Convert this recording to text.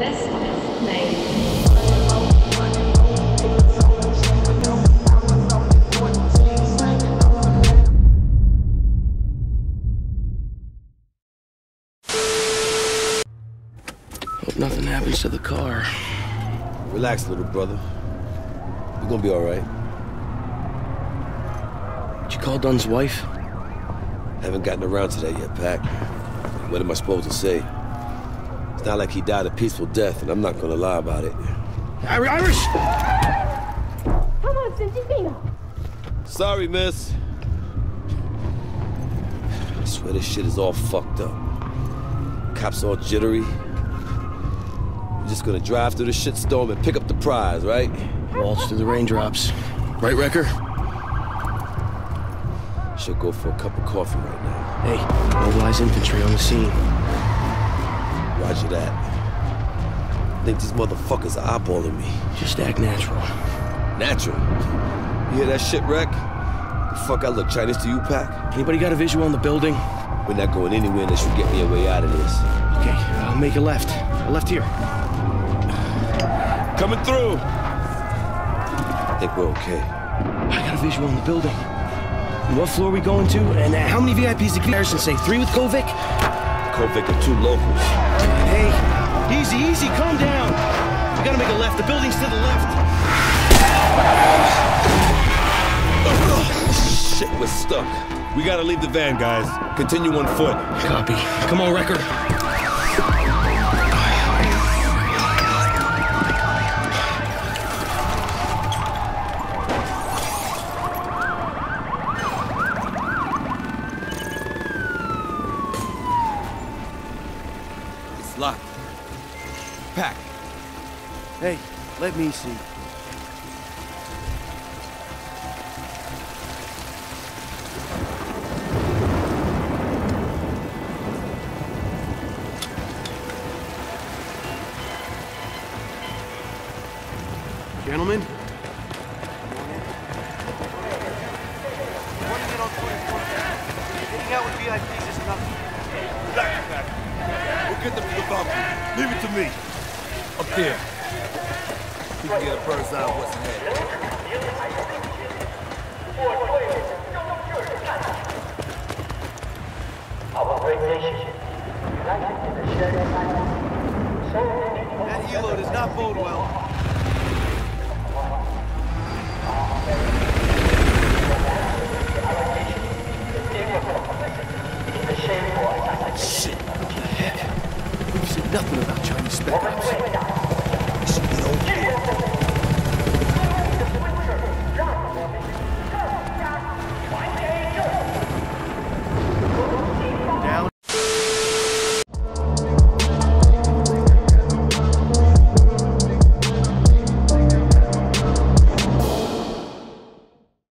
Hope nothing happens to the car. Relax, little brother. You're gonna be all right. Did you call Dunn's wife? Haven't gotten around to that yet, Pac. What am I supposed to say? It's not like he died a peaceful death, and I'm not gonna lie about it. Irish! Come on, Cynthia, Vino. Sorry, miss. I swear this shit is all fucked up. Cops all jittery. We're just gonna drive through the shitstorm and pick up the prize, right? Waltz through the raindrops. Right, Recker? Should go for a cup of coffee right now. Hey, mobilize infantry on the scene. Roger that. I think these motherfuckers are eyeballing me. Just act natural. Natural? You hear that shit, Wreck? The fuck I look Chinese to you, Pac? Anybody got a visual on the building? We're not going anywhere unless you get me a way out of this. Okay, I'll make a left. A left here. Coming through! I think we're okay. I got a visual on the building. What floor are we going to, and how many VIPs did Garrison say? 3 with Kovic? Kovic and 2 locals. Hey, easy, easy, calm down. We gotta make a left. The building's to the left. Oh, shit, we're stuck. We gotta leave the van, guys. Continue on foot. Copy. Come on, Wrecker. Locked. Pac. Hey, let me see. Gentlemen? Getting out with VIPs is nothing. Relax, Pac. We'll get them to the balcony. Leave it to me. Up there. We can get a bird's eye of what's ahead. Our great nation united in the shared that helo does not bode well. Shit, what the heck? We've said nothing about Chinese spec ops. This is no deal.